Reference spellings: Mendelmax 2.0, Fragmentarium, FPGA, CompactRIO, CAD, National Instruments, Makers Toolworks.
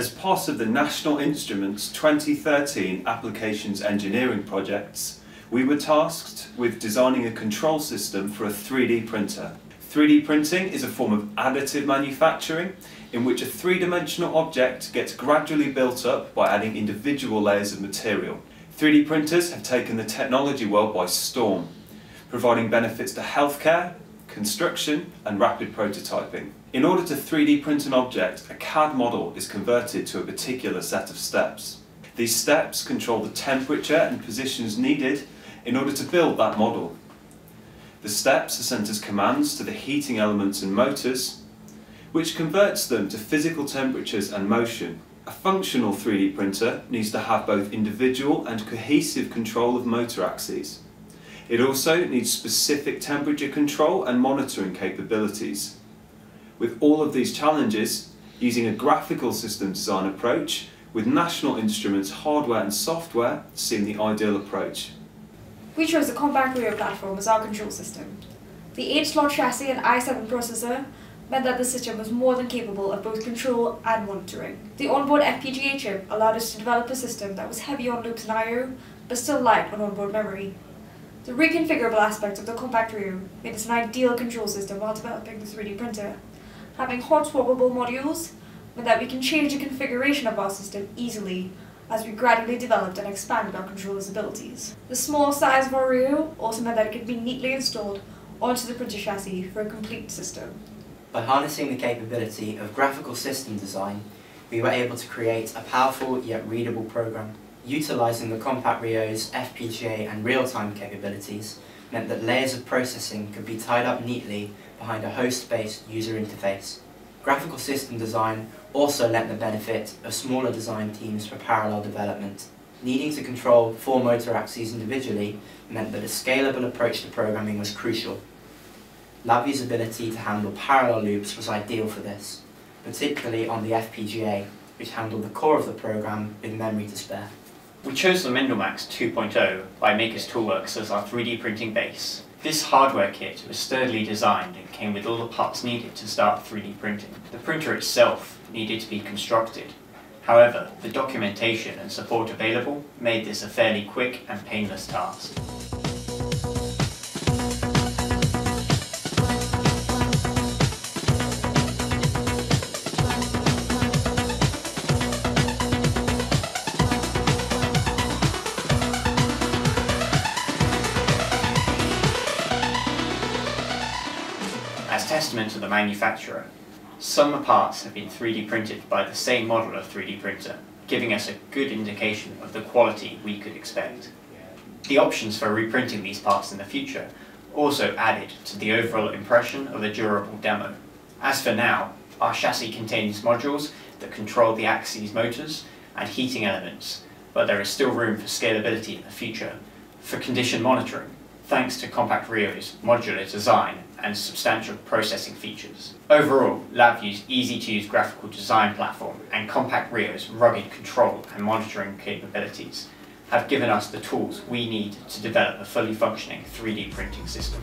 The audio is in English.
as part of the National Instruments 2013 Applications Engineering projects, we were tasked with designing a control system for a 3D printer. 3D printing is a form of additive manufacturing in which a three-dimensional object gets gradually built up by adding individual layers of material. 3D printers have taken the technology world by storm, providing benefits to healthcare, construction and rapid prototyping. In order to 3D print an object, a CAD model is converted to a particular set of steps. These steps control the temperature and positions needed in order to build that model. The steps are sent as commands to the heating elements and motors, which converts them to physical temperatures and motion. A functional 3D printer needs to have both individual and cohesive control of motor axes. It also needs specific temperature control and monitoring capabilities. With all of these challenges, using a graphical system design approach with National Instruments hardware and software seemed the ideal approach. We chose the CompactRIO platform as our control system. The 8-slot chassis and i7 processor meant that the system was more than capable of both control and monitoring. The onboard FPGA chip allowed us to develop a system that was heavy on loops and I/O, but still light on onboard memory. The reconfigurable aspects of the CompactRIO made this an ideal control system while developing the 3D printer. Having hot-swappable modules meant that we can change the configuration of our system easily as we gradually developed and expanded our controller's abilities. The small size of our RIO also meant that it could be neatly installed onto the printer chassis for a complete system. By harnessing the capability of graphical system design, we were able to create a powerful yet readable program. Utilising the CompactRIO's FPGA and real-time capabilities meant that layers of processing could be tied up neatly behind a host-based user interface. Graphical system design also lent the benefit of smaller design teams for parallel development. Needing to control 4 motor axes individually meant that a scalable approach to programming was crucial. LabVIEW's ability to handle parallel loops was ideal for this, particularly on the FPGA, which handled the core of the program with memory to spare. We chose the Mendelmax 2.0 by Makers Toolworks as our 3D printing base. This hardware kit was sturdily designed and came with all the parts needed to start 3D printing. The printer itself needed to be constructed. However, the documentation and support available made this a fairly quick and painless task. As testament to the manufacturer, some parts have been 3D printed by the same model of 3D printer, giving us a good indication of the quality we could expect. The options for reprinting these parts in the future also added to the overall impression of a durable demo. As for now, our chassis contains modules that control the axes, motors and heating elements, but there is still room for scalability in the future for condition monitoring, thanks to CompactRIO's modular design and substantial processing features. Overall, LabVIEW's easy-to-use graphical design platform and CompactRIO's rugged control and monitoring capabilities have given us the tools we need to develop a fully functioning 3D printing system.